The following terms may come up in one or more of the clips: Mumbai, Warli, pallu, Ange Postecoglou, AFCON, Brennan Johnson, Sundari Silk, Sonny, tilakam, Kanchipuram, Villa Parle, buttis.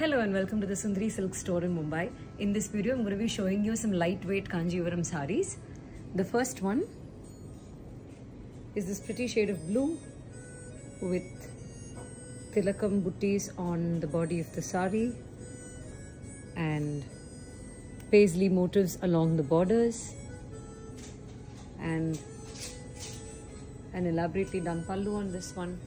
Hello and welcome to the Sundari Silk store in Mumbai. In this video, I'm going to be showing you some lightweight Kanchipuram sarees. The first one is this pretty shade of blue with tilakam buttis on the body of the saree and paisley motifs along the borders and an elaborately done pallu on this one.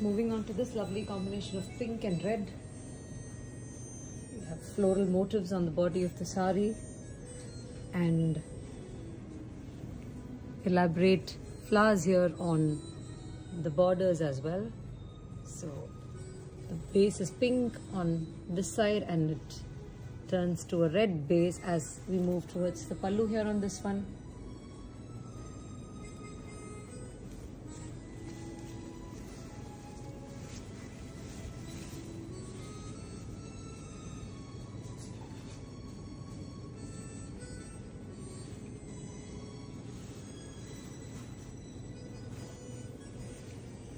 Moving on to this lovely combination of pink and red. You have floral motifs on the body of the saree and elaborate flowers here on the borders as well. So the base is pink on this side and it turns to a red base as we move towards the pallu here on this one.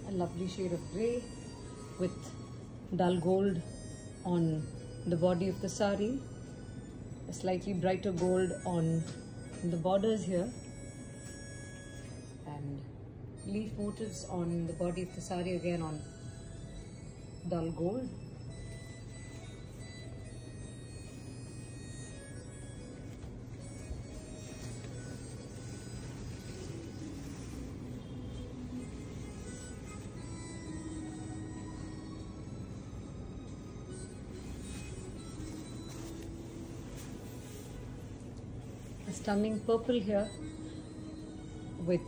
A lovely shade of grey with dull gold on the body of the saree, a slightly brighter gold on the borders here, and leaf motifs on the body of the saree again on dull gold. Stunning purple here with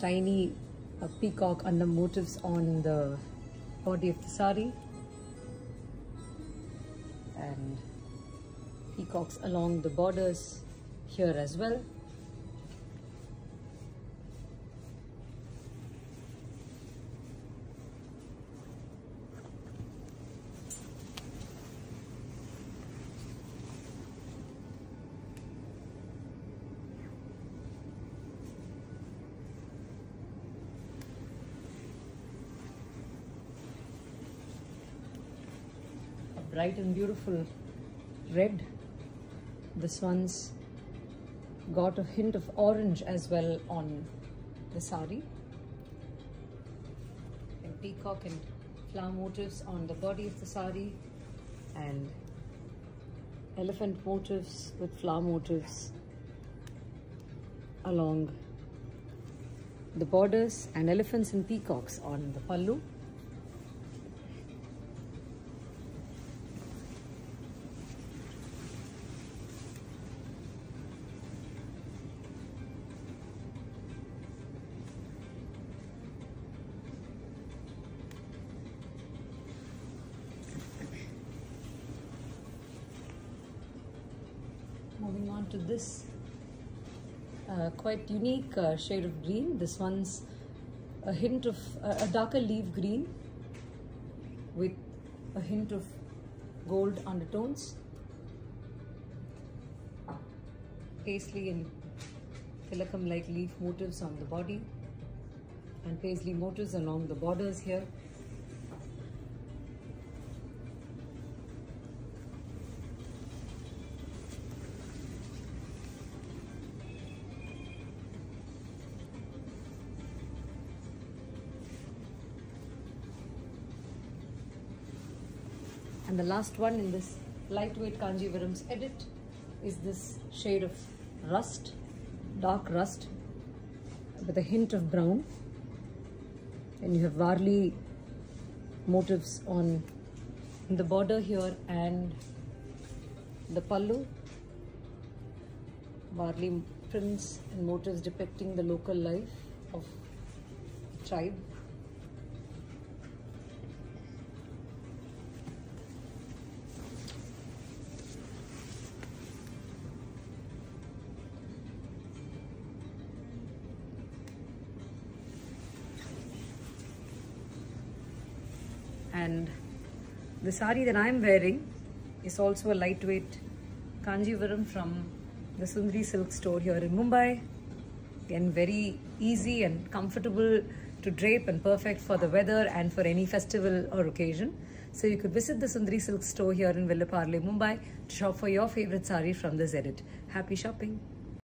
tiny peacock under motifs on the body of the saree and peacocks along the borders here as well. Bright and beautiful red. This one's got a hint of orange as well on the saree, and peacock and flower motifs on the body of the saree, and elephant motifs with flower motifs along the borders, and elephants and peacocks on the pallu. Moving on to this quite unique shade of green. This one's a hint of a darker leaf green with a hint of gold undertones. Paisley and tilakam-like leaf motifs on the body and paisley motifs along the borders here. And the last one in this lightweight Kanchipuram's edit is this shade of rust, dark rust with a hint of brown. And you have Warli motifs on the border here and the pallu. Warli prints and motifs depicting the local life of the tribe. And the sari that I'm wearing is also a lightweight Kanchipuram from the Sundari Silk store here in Mumbai. Again, very easy and comfortable to drape and perfect for the weather and for any festival or occasion. So you could visit the Sundari Silk store here in Villa Parle, Mumbai to shop for your favorite sari from this edit. Happy shopping!